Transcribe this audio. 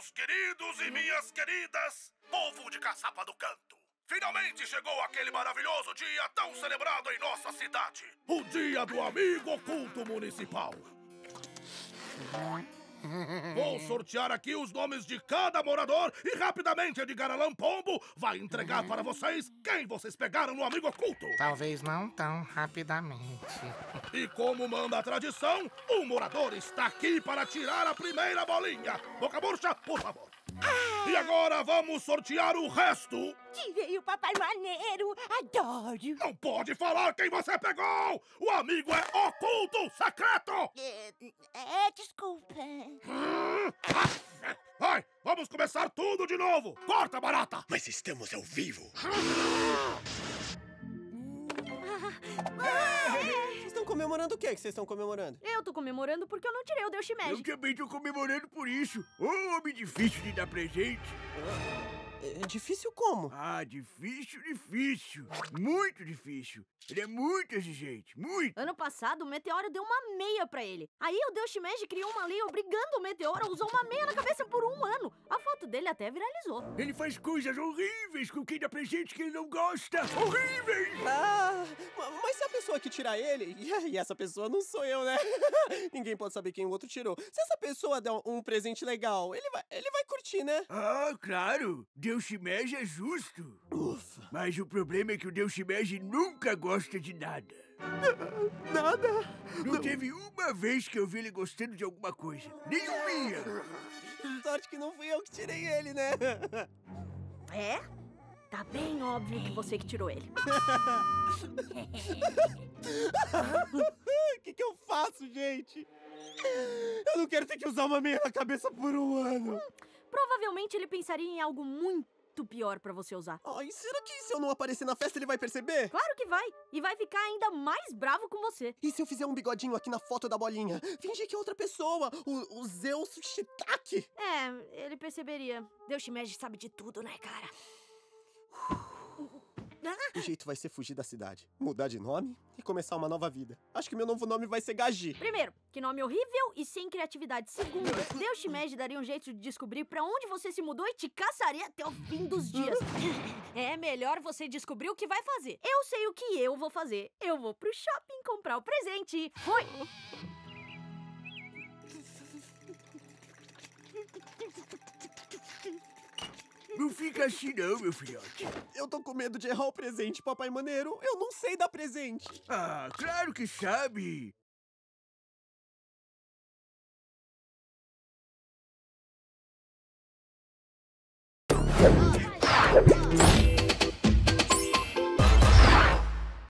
meus queridos e minhas queridas, povo de Caçapa do Canto. Finalmente chegou aquele maravilhoso dia tão celebrado em nossa cidade, o Dia do Amigo Oculto Municipal. Vou sortear aqui os nomes de cada morador e rapidamente Edgar Alan Pombo vai entregar para vocês quem vocês pegaram no Amigo Oculto. Talvez não tão rapidamente. E como manda a tradição, um morador está aqui para tirar a primeira bolinha. Boca Murcha, por favor. E agora vamos sortear o resto. Tirei o Papai Maneiro, adoro. Não pode falar quem você pegou. O amigo é oculto, secreto. Desculpa. Ai, vamos começar tudo de novo. Corta, barata. Mas estamos ao vivo. Comemorando o que vocês estão comemorando? Eu tô comemorando porque eu não tirei o Deus Shimeji. Eu também tô comemorando por isso. Ô, homem difícil de dar presente. É difícil como? Ah, difícil. Muito difícil. Ele é muito exigente, muito. Ano passado, o meteoro deu uma meia pra ele. Aí o Deus Shimeji criou uma lei obrigando o meteoro a usar uma meia na cabeça por um ano. A foto dele até viralizou. Ele faz coisas horríveis com quem dá presente que ele não gosta. Horríveis! Ah, mas se a pessoa que tirar ele... E essa pessoa não sou eu, né? Ninguém pode saber quem o outro tirou. Se essa pessoa der um presente legal, ele vai curtir, né? Ah, claro. Deus Shimeji é justo. Ufa. Mas o problema é que o Deus Shimeji nunca gosta de nada. Nada? Não teve uma vez que eu vi ele gostando de alguma coisa. Nem minha. Sorte que não fui eu que tirei ele, né? É? Tá bem óbvio que você que tirou ele. O que eu faço, gente? Eu não quero ter que usar uma meia na cabeça por um ano. Provavelmente ele pensaria em algo muito pior pra você usar. Ai, será que se eu não aparecer na festa ele vai perceber? Claro que vai. E vai ficar ainda mais bravo com você. E se eu fizer um bigodinho aqui na foto da bolinha? Fingir que é outra pessoa. O Zeus Shitake. É, ele perceberia. Deus Shimeji sabe de tudo, né, cara? O jeito vai ser fugir da cidade, mudar de nome e começar uma nova vida. Acho que meu novo nome vai ser Gaji. Primeiro, que nome horrível e sem criatividade. Segundo, Deus Shimeji daria um jeito de descobrir pra onde você se mudou e te caçaria até o fim dos dias. É melhor você descobrir o que vai fazer. Eu sei o que eu vou fazer. Eu vou pro shopping comprar o presente. Foi! Não fica assim não, meu filhote. Eu tô com medo de errar o presente, Papai Maneiro. Eu não sei dar presente. Ah, claro que sabe.